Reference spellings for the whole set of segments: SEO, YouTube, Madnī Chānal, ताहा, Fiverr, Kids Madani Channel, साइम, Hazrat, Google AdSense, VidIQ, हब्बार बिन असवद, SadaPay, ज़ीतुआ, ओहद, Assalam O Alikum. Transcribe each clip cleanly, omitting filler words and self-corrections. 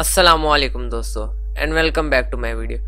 अस्सलामुअलैकुम दोस्तों and welcome back to my video.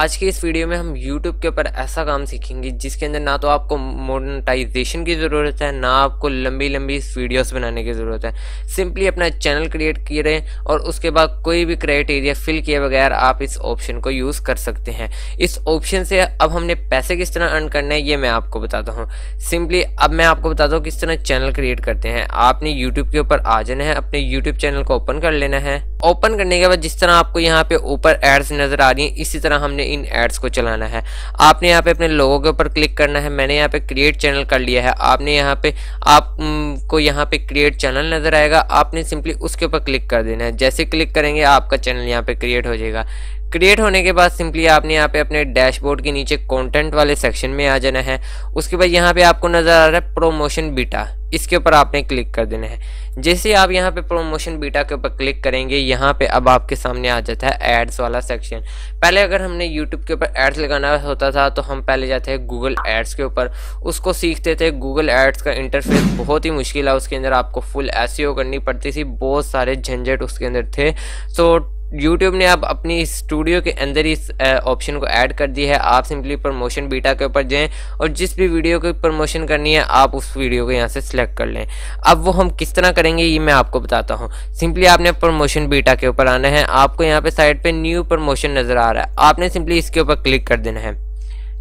आज के इस वीडियो में हम YouTube के ऊपर ऐसा काम सीखेंगे जिसके अंदर ना तो आपको मोनेटाइजेशन की ज़रूरत है, ना आपको लंबी वीडियोस बनाने की ज़रूरत है। सिंपली अपना चैनल क्रिएट करें और उसके बाद कोई भी क्राइटेरिया फिल किए बगैर आप इस ऑप्शन को यूज़ कर सकते हैं। इस ऑप्शन से अब हमने पैसे किस तरह अर्न करना है ये मैं आपको बताता हूँ। सिंपली अब मैं आपको बताता हूँ किस तरह चैनल क्रिएट करते हैं। आपने यूट्यूब के ऊपर आ जाना है, अपने यूट्यूब चैनल को ओपन कर लेना है। ओपन करने के बाद जिस तरह आपको यहाँ पे ऊपर एड्स नज़र आ रही हैं, इसी तरह हमने इन एड्स को चलाना है। आपने यहाँ पे अपने लोगों के ऊपर क्लिक करना है। मैंने यहाँ पे क्रिएट चैनल कर लिया है। आपने यहाँ पे आपको यहाँ पे क्रिएट चैनल नज़र आएगा, आपने सिंपली उसके ऊपर क्लिक कर देना है। जैसे क्लिक करेंगे आपका चैनल यहाँ पे क्रिएट हो जाएगा। क्रिएट होने के बाद सिंपली आपने यहाँ पे अपने डैशबोर्ड के नीचे कंटेंट वाले सेक्शन में आ जाना है। उसके बाद यहाँ पे आपको नज़र आ रहा है प्रोमोशन बीटा, इसके ऊपर आपने क्लिक कर देना है। जैसे आप यहाँ पे प्रोमोशन बीटा के ऊपर क्लिक करेंगे, यहाँ पे अब आपके सामने आ जाता है एड्स वाला सेक्शन। पहले अगर हमने YouTube के ऊपर एड्स लगाना होता था तो हम पहले जाते हैं Google एड्स के ऊपर, उसको सीखते थे। Google एड्स का इंटरफेस बहुत ही मुश्किल है, उसके अंदर आपको फुल SEO करनी पड़ती थी, बहुत सारे झंझट उसके अंदर थे। तो YouTube ने अब अपनी स्टूडियो के अंदर इस ऑप्शन को ऐड कर दिया है। आप सिंपली प्रमोशन बीटा के ऊपर जाएं और जिस भी वीडियो की प्रमोशन करनी है आप उस वीडियो को यहाँ से सिलेक्ट कर लें। अब वो हम किस तरह करेंगे ये मैं आपको बताता हूँ। सिंपली आपने प्रमोशन बीटा के ऊपर आना है। आपको यहाँ पे साइड पे न्यू प्रमोशन नज़र आ रहा है, आपने सिंपली इसके ऊपर क्लिक कर देना है।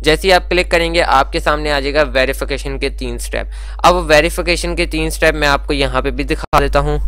जैसे ही आप क्लिक करेंगे आपके सामने आ जाएगा वेरिफिकेशन के 3 स्टेप। अब वेरिफिकेशन के 3 स्टेप मैं आपको यहाँ पे भी दिखा देता हूँ।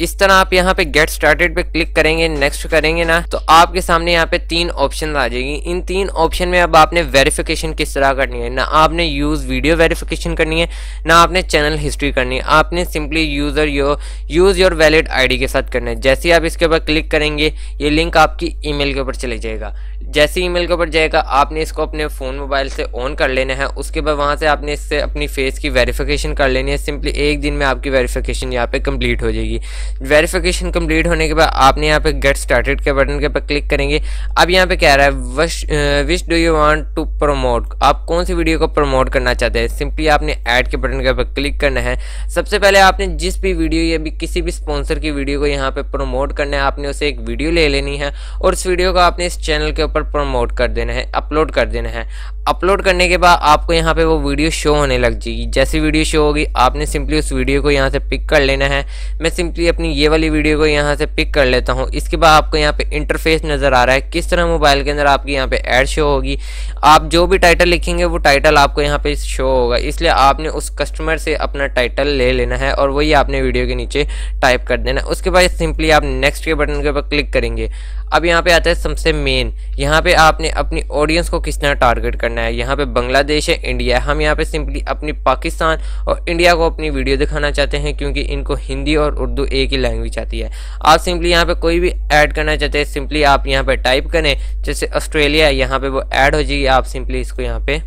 इस तरह आप यहाँ पे गेट स्टार्टेड पे क्लिक करेंगे, नेक्स्ट करेंगे ना, तो आपके सामने यहाँ पे 3 ऑप्शन आ जाएगी। इन 3 ऑप्शन में अब आपने वेरिफिकेशन किस तरह करनी है, ना आपने यूज़ वीडियो वेरिफिकेशन करनी है, ना आपने चैनल हिस्ट्री करनी है। आपने simply use your valid ID के साथ करना है। जैसे ही आप इसके ऊपर क्लिक करेंगे ये लिंक आपकी ईमेल के ऊपर चले जाएगा। जैसे ईमेल के ऊपर जाएगा आपने इसको अपने फ़ोन मोबाइल से ऑन कर लेना है। उसके बाद वहाँ से आपने इससे अपनी फेस की वेरिफिकेशन कर लेनी है। सिंपली एक दिन में आपकी वेरिफिकेशन यहाँ पे कंप्लीट हो जाएगी। वेरिफिकेशन कंप्लीट होने के बाद आपने यहाँ पे गेट स्टार्टेड के बटन के ऊपर क्लिक करेंगे। अब यहाँ पे कह रहा है which do you want to promote, आप कौन सी वीडियो को प्रमोट करना चाहते हैं। सिंपली आपने ऐड के बटन के ऊपर क्लिक करना है। सबसे पहले आपने जिस भी वीडियो या भी किसी भी स्पॉन्सर की वीडियो को यहाँ पे प्रमोट करना है, आपने उसे एक वीडियो ले लेनी है और उस वीडियो को आपने इस चैनल के ऊपर प्रमोट कर देना है, अपलोड कर देना है। अपलोड करने के बाद आपको यहाँ पे वो वीडियो शो होने लग जाएगी। जैसे वीडियो शो होगी आपने सिंपली उस वीडियो को यहाँ से पिक कर लेना है। मैं सिंपली अपनी ये वाली वीडियो को यहाँ से पिक कर लेता हूँ। इसके बाद आपको यहाँ पे इंटरफेस नज़र आ रहा है, किस तरह मोबाइल के अंदर आपकी यहाँ पे ऐड शो होगी। आप जो भी टाइटल लिखेंगे वो टाइटल आपको यहाँ पे शो होगा, इसलिए आपने उस कस्टमर से अपना टाइटल ले लेना है और वही आपने वीडियो के नीचे टाइप कर देना है। उसके बाद सिंपली आप नेक्स्ट के बटन के ऊपर क्लिक करेंगे। अब यहाँ पे आता है सबसे मेन, यहाँ पे आपने अपनी ऑडियंस को किस तरह टारगेट करना है। यहाँ पे बांग्लादेश है, इंडिया है, हम यहाँ पे सिंपली अपनी पाकिस्तान और इंडिया को अपनी वीडियो दिखाना चाहते हैं क्योंकि इनको हिंदी और उर्दू एक ही लैंग्वेज आती है। आप सिंपली यहाँ पे कोई भी ऐड करना चाहते हैं, सिंपली आप यहाँ पे टाइप करें। जैसे ऑस्ट्रेलिया, यहाँ पे वो ऐड हो जाएगी, आप सिंपली इसको यहाँ पे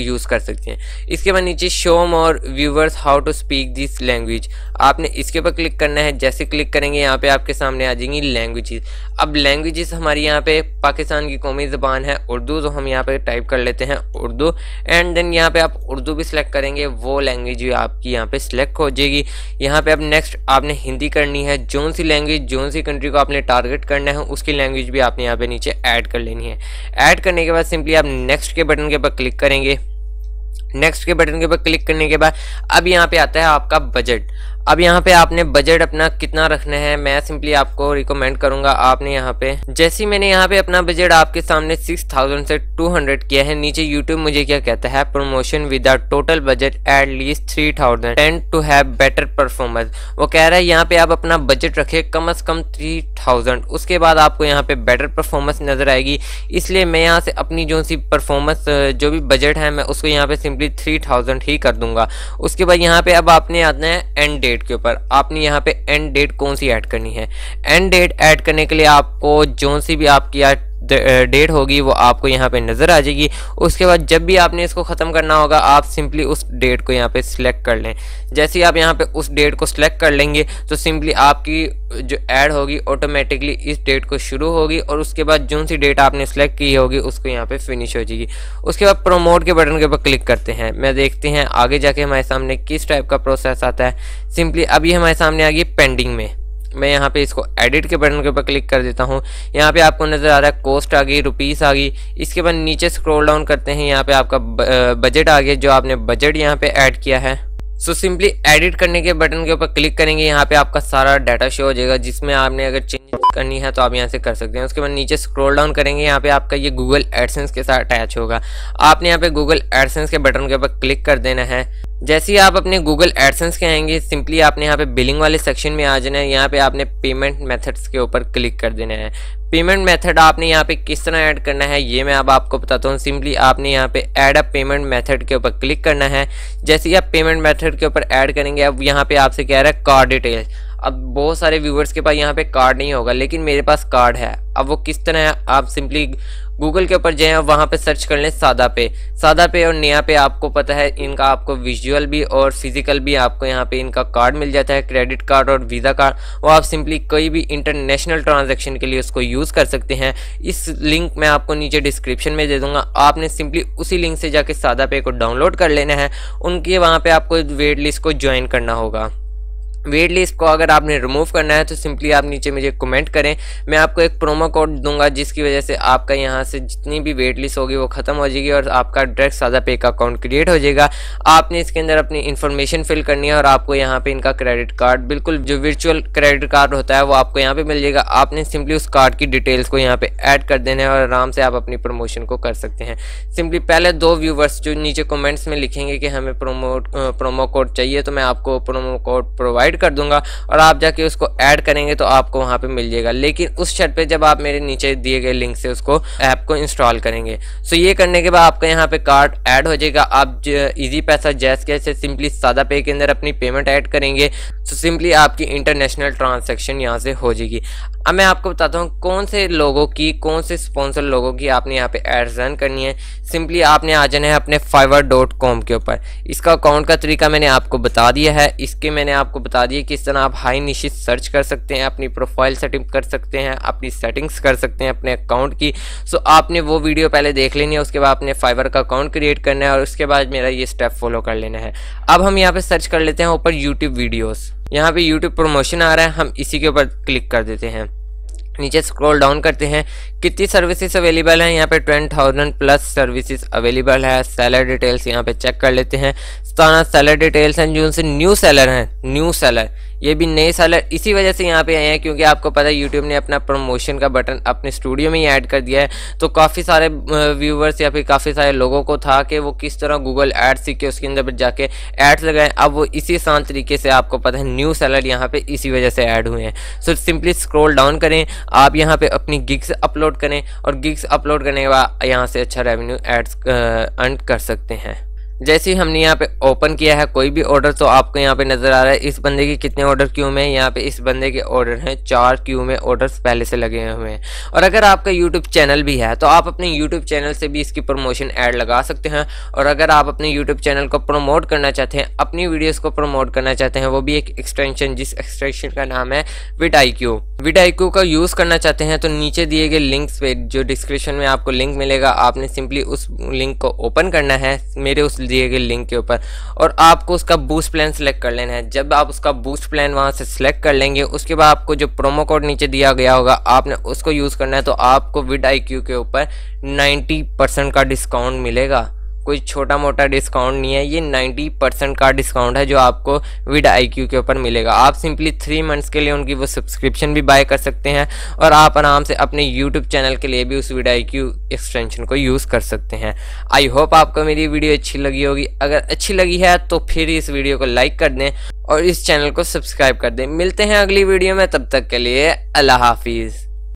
यूज़ कर सकते हैं। इसके बाद नीचे show more viewers how to speak this language, आपने इसके ऊपर क्लिक करना है। जैसे क्लिक करेंगे यहाँ पे आपके सामने आ जाएंगी लैंग्वेजेस। अब लैंग्वेजेस हमारी यहाँ पे पाकिस्तान की कौमी ज़बान है उर्दू, तो हम यहाँ पे टाइप कर लेते हैं उर्दू एंड देन यहाँ पे आप उर्दू भी सिलेक्ट करेंगे, वो लैंग्वेज भी आपकी यहाँ पे सिलेक्ट हो जाएगी। यहाँ पे अब नेक्स्ट आपने हिंदी करनी है। जौन सी लैंग्वेज, जौन सी कंट्री को आपने टारगेट करना है उसकी लैंग्वेज भी आपने यहाँ पे नीचे ऐड कर लेनी है। ऐड करने के बाद सिंपली आप नेक्स्ट के बटन के ऊपर क्लिक करेंगे। नेक्स्ट के बटन के ऊपर क्लिक करने के बाद अब यहाँ पे आता है आपका बजट। अब यहाँ पे आपने बजट अपना कितना रखना है, मैं सिंपली आपको रिकमेंड करूँगा आपने यहाँ पे, जैसे मैंने यहाँ पे अपना बजट आपके सामने 6000 से 200 किया है। नीचे यूट्यूब मुझे क्या कहता है, promotion with total budget at least 3000 and to have better performance, वो कह रहा है यहाँ पे आप अपना बजट रखे कम से कम 3000। उसके बाद आपको यहाँ पे बेटर परफॉर्मेंस नजर आएगी, इसलिए मैं यहाँ से अपनी जो सी परफॉर्मेंस जो भी बजट है मैं उसको यहाँ पे सिंपली 3000 ही कर दूंगा। उसके बाद यहाँ पे अब आपने आना है एंड डेट के ऊपर। आपने यहाँ पे एंड डेट कौन सी ऐड करनी है। एंड डेट ऐड करने के लिए आपको जो सी भी आपकी डेट होगी वो आपको यहाँ पे नज़र आ जाएगी। उसके बाद जब भी आपने इसको ख़त्म करना होगा आप सिंपली उस डेट को यहाँ पे सिलेक्ट कर लें। जैसे ही आप यहाँ पे उस डेट को सिलेक्ट कर लेंगे तो सिंपली आपकी जो ऐड होगी ऑटोमेटिकली इस डेट को शुरू होगी और उसके बाद जो सी डेट आपने सिलेक्ट की होगी उसको यहाँ पे फिनिश हो जाएगी। उसके बाद प्रमोट के बटन के ऊपर क्लिक करते हैं। मैं देखते हैं आगे जाके हमारे सामने किस टाइप का प्रोसेस आता है। सिंपली अभी हमारे सामने आ गई पेंडिंग में। मैं यहाँ पे इसको एडिट के बटन के ऊपर क्लिक कर देता हूँ। यहाँ पे आपको नज़र आ रहा है कॉस्ट आ गई, रुपीस आ गई। इसके बाद नीचे स्क्रॉल डाउन करते हैं, यहाँ पे आपका बजट आ गया, जो आपने बजट यहाँ पे ऐड किया है। सो सिंपली एडिट करने के बटन के ऊपर क्लिक करेंगे, यहाँ पे आपका सारा डाटा शो हो जाएगा, जिसमें आपने अगर चेंज करनी है तो आप यहाँ से कर सकते हैं। उसके बाद नीचे स्क्रॉल डाउन करेंगे, यहाँ पे आपका ये गूगल एडसेंस के साथ अटैच होगा। आपने यहाँ पे गूगल एडसेंस के बटन के ऊपर क्लिक कर देना है। जैसे ही आप अपने गूगल एडसेंस के आएंगे, सिंपली आपने यहाँ पे बिलिंग वाले सेक्शन में आ जाना है। यहाँ पे आपने पेमेंट मेथड्स के ऊपर क्लिक कर देना है। पेमेंट मेथड आपने यहाँ पे किस तरह ऐड करना है ये मैं अब आपको बताता हूँ। सिंपली आपने यहाँ पे ऐड अ पेमेंट मेथड के ऊपर क्लिक करना है। जैसे ही आप पेमेंट मेथड के ऊपर ऐड करेंगे, अब यहाँ पे आपसे कह रहा है कार्ड डिटेल्स। अब बहुत सारे व्यूवर्स के पास यहाँ पे कार्ड नहीं होगा, लेकिन मेरे पास कार्ड है। अब वो किस तरह है, आप सिंपली गूगल के ऊपर जाएं और वहाँ पे सर्च कर लें SadaPay। SadaPay और नया पे आपको पता है इनका आपको विजुअल भी और फिजिकल भी आपको यहाँ पे इनका कार्ड मिल जाता है, क्रेडिट कार्ड और वीज़ा कार्ड। वो आप सिंपली कोई भी इंटरनेशनल ट्रांजैक्शन के लिए उसको यूज़ कर सकते हैं। इस लिंक मैं आपको नीचे डिस्क्रिप्शन में दे दूँगा, आपने सिंपली उसी लिंक से जाके SadaPay को डाउनलोड कर लेना है। उनके वहाँ पर आपको वेट लिस्ट को ज्वाइन करना होगा। वेट लिस्ट को अगर आपने रिमूव करना है तो सिंपली आप नीचे मुझे कमेंट करें, मैं आपको एक प्रोमो कोड दूंगा, जिसकी वजह से आपका यहाँ से जितनी भी वेट लिस्ट होगी वो ख़त्म हो जाएगी और आपका डायरेक्ट SadaPay का अकाउंट क्रिएट हो जाएगा। आपने इसके अंदर अपनी इन्फॉर्मेशन फिल करनी है और आपको यहाँ पे इनका क्रेडिट कार्ड, बिल्कुल जो वर्चुअल क्रेडिट कार्ड होता है वो आपको यहाँ पर मिल जाएगा। आपने सिंपली उस कार्ड की डिटेल्स को यहाँ पर ऐड कर देना है और आराम से आप अपनी प्रमोशन को कर सकते हैं। सिंपली पहले 2 व्यूवर्स जो नीचे कमेंट्स में लिखेंगे कि हमें प्रोमो कोड चाहिए, तो मैं आपको प्रोमो कोड प्रोवाइड कर दूंगा और आप जाके उसको ऐड करेंगे तो आपको वहां पे मिल जाएगा, लेकिन उस शर्त पे जब आप मेरे नीचे दिए गए लिंक से उसको ऐप को इंस्टॉल करेंगे। सो ये करने के बाद आपका यहाँ पे कार्ड ऐड हो जाएगा। आप इजी पैसा जैसे सिंपली SadaPay के अंदर अपनी पेमेंट ऐड करेंगे तो सिंपली आपकी इंटरनेशनल ट्रांजैक्शन यहाँ से हो जाएगी। अब मैं आपको बताता हूँ कौन से लोगों की, कौन से स्पॉन्सर लोगों की आपने यहाँ पे एड्स रन करनी है। सिंपली आपने आ जाना है अपने fiverr.com के ऊपर। इसका अकाउंट का तरीका मैंने आपको बता दिया है, इसके मैंने आपको बता दिया किस तरह आप हाई निशिस सर्च कर सकते हैं, अपनी प्रोफाइल सेटिंग कर सकते हैं, अपनी सेटिंग्स कर सकते हैं अपने अकाउंट की। सो आपने वो वीडियो पहले देख लेनी है, उसके बाद अपने फाइवर का अकाउंट क्रिएट करना है और उसके बाद मेरा ये स्टेप फॉलो कर लेना है। अब हम यहाँ पर सर्च कर लेते हैं ऊपर YouTube वीडियोज़। यहाँ पे YouTube प्रमोशन आ रहा है, हम इसी के ऊपर क्लिक कर देते हैं। नीचे स्क्रॉल डाउन करते हैं, कितनी सर्विसेज अवेलेबल हैं। यहाँ पे 10,000+ सर्विसेज अवेलेबल है। सेलर डिटेल्स यहाँ पे चेक कर लेते हैं। 17 सेलर डिटेल्स हैं जो उनसे न्यू सेलर हैं। न्यू सेलर, ये भी नए सेलर इसी वजह से यहाँ पे आए हैं, क्योंकि आपको पता है यूट्यूब ने अपना प्रमोशन का बटन अपने स्टूडियो में ही ऐड कर दिया है। तो काफ़ी सारे व्यूवर्स या फिर काफ़ी सारे लोगों को था कि वो किस तरह गूगल एड्स सीख के उसके अंदर जाके एड्स लगाएं। अब वो इसी आसान तरीके से आपको पता है न्यू सेलर यहाँ पे इसी वजह से ऐड हुए हैं। सो सिंपली स्क्रॉल डाउन करें, आप यहाँ पे अपनी गिग्स अपलोड करें और गिग्स अपलोड करने के बाद यहाँ से अच्छा रेवेन्यू एड्स अर्न कर सकते हैं। जैसे ही हमने यहाँ पे ओपन किया है कोई भी ऑर्डर, तो आपको यहाँ पे नज़र आ रहा है इस बंदे के कितने ऑर्डर क्यू में। यहाँ पे इस बंदे के ऑर्डर हैं 4 क्यू में, ऑर्डर्स पहले से लगे हुए हैं। और अगर आपका यूट्यूब चैनल भी है तो आप अपने यूट्यूब चैनल से भी इसकी प्रमोशन ऐड लगा सकते हैं। और अगर आप अपने यूट्यूब चैनल को प्रमोट करना चाहते हैं, अपनी वीडियोज़ को प्रमोट करना चाहते हैं, वो भी एक एक्सटेंशन, जिस एक्सटेंशन का नाम है VidIQ का यूज़ करना चाहते हैं, तो नीचे दिए गए लिंक्स पे जो डिस्क्रिप्शन में आपको लिंक मिलेगा, आपने सिंपली उस लिंक को ओपन करना है मेरे उस दिए गए लिंक के ऊपर, और आपको उसका बूस्ट प्लान सेलेक्ट कर लेना है। जब आप उसका बूस्ट प्लान वहां से सिलेक्ट कर लेंगे, उसके बाद आपको जो प्रोमो कोड नीचे दिया गया होगा आपने उसको यूज़ करना है। तो आपको VidIQ के ऊपर 90% का डिस्काउंट मिलेगा। कोई छोटा मोटा डिस्काउंट नहीं है, ये 90% का डिस्काउंट है जो आपको VidIQ के ऊपर मिलेगा। आप सिंपली 3 मंथ्स के लिए उनकी वो सब्सक्रिप्शन भी बाय कर सकते हैं और आप आराम से अपने यूट्यूब चैनल के लिए भी उस VidIQ एक्सटेंशन को यूज़ कर सकते हैं। आई होप आपको मेरी वीडियो अच्छी लगी होगी। अगर अच्छी लगी है तो फिर इस वीडियो को लाइक कर दें और इस चैनल को सब्सक्राइब कर दें। मिलते हैं अगली वीडियो में, तब तक के लिए अल्लाह हाफिज़।